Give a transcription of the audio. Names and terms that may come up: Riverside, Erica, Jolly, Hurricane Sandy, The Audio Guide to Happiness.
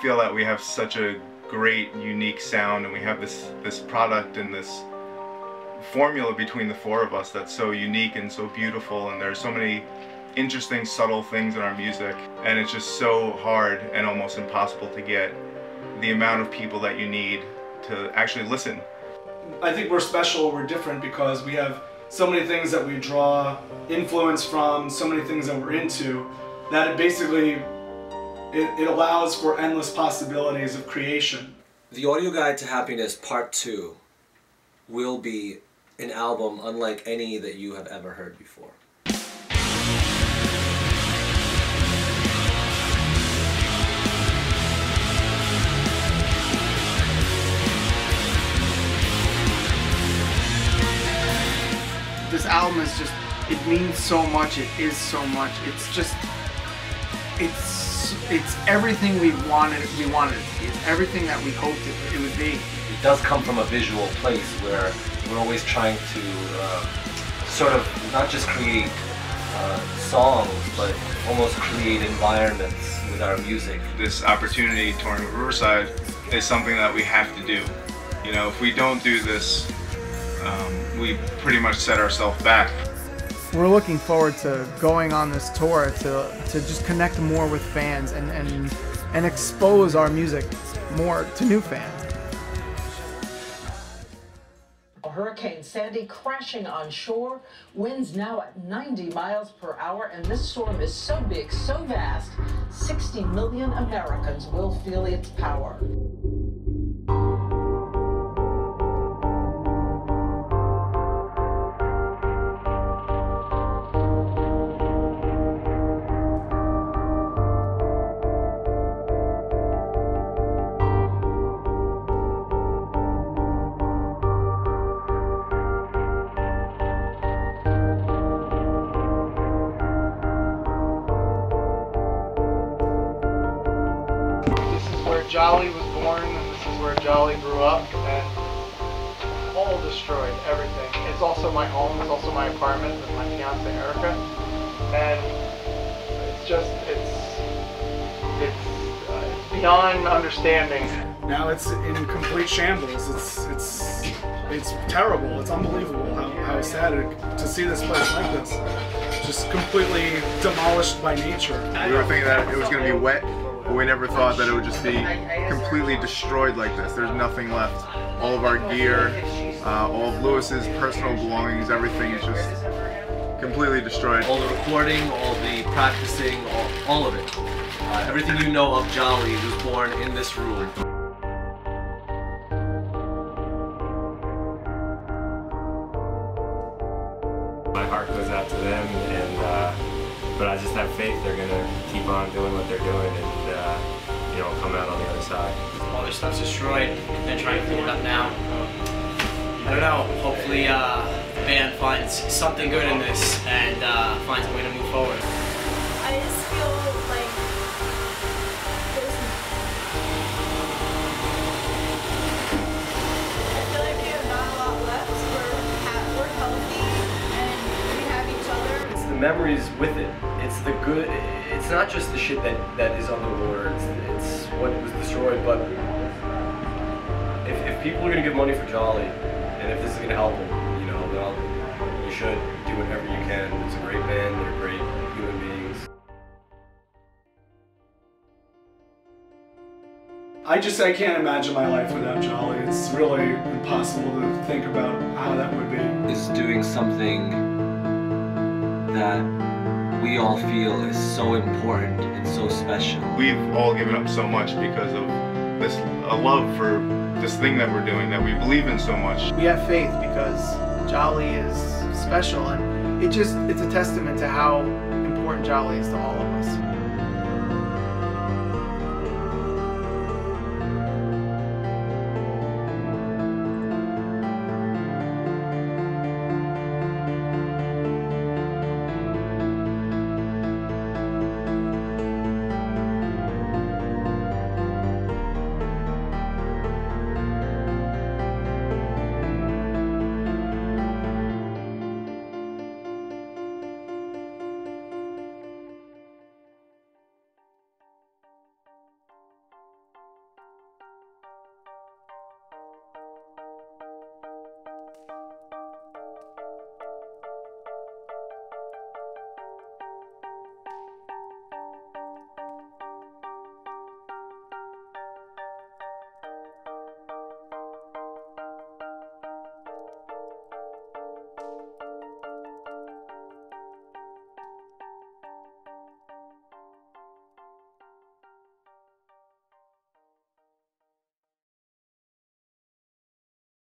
feel that we have such a great, unique sound, and we have this product and this formula between the four of us that's so unique and so beautiful, and there's so many interesting, subtle things in our music, and it's just so hard and almost impossible to get the amount of people that you need to actually listen. I think we're special, we're different, because we have so many things that we draw influence from, so many things that we're into, that it basically, it allows for endless possibilities of creation. The Audio Guide to Happiness Part 2 will be an album unlike any that you have ever heard before. This album is just, it means so much, it is so much, it's just, it's everything we wanted it to be, it's everything that we hoped it would be. It does come from a visual place where we're always trying to sort of not just create songs, but almost create environments with our music. This opportunity touring with Riverside is something that we have to do. You know, if we don't do this, we pretty much set ourselves back. We're looking forward to going on this tour to just connect more with fans and expose our music more to new fans. Hurricane Sandy crashing on shore, winds now at 90 miles per hour, and this storm is so big, so vast, 60 million Americans will feel its power. Jolly was born, and this is where Jolly grew up, and all destroyed, everything. It's also my home, it's also my apartment with my fiance Erica, and it's just, it's beyond understanding. Now it's in complete shambles. It's terrible. It's unbelievable how sad it is to see this place like this, just completely demolished by nature. We were thinking that it was going to be wet. We never thought that it would just be completely destroyed like this. There's nothing left. All of our gear, all of Lewis's personal belongings, everything is just completely destroyed. All the recording, all the practicing, all of it. Everything you know of Jolly was born in this room. My heart goes out to them, and but I just have faith they're going to keep on doing what they're doing and, you know, come out on the other side. All their stuff's destroyed. They're trying to clean it up now. I don't know. Hopefully the band finds something good in this and finds a way to move forward. I just feel like we have not a lot left. We're healthy and we have each other. It's the memories with it. It's the good, it's not just the shit that is on the water, it's what was destroyed, but if people are going to give money for Jolly, and if this is going to help them, you know, then you should do whatever you can. It's a great band, they're great human beings. I can't imagine my life without Jolly. It's really impossible to think about how that would be. It's doing something that we all feel is so important and so special. We've all given up so much because of this love for this thing that we're doing, that we believe in so much. We have faith because Jolly is special, and it's a testament to how important Jolly is to all of us.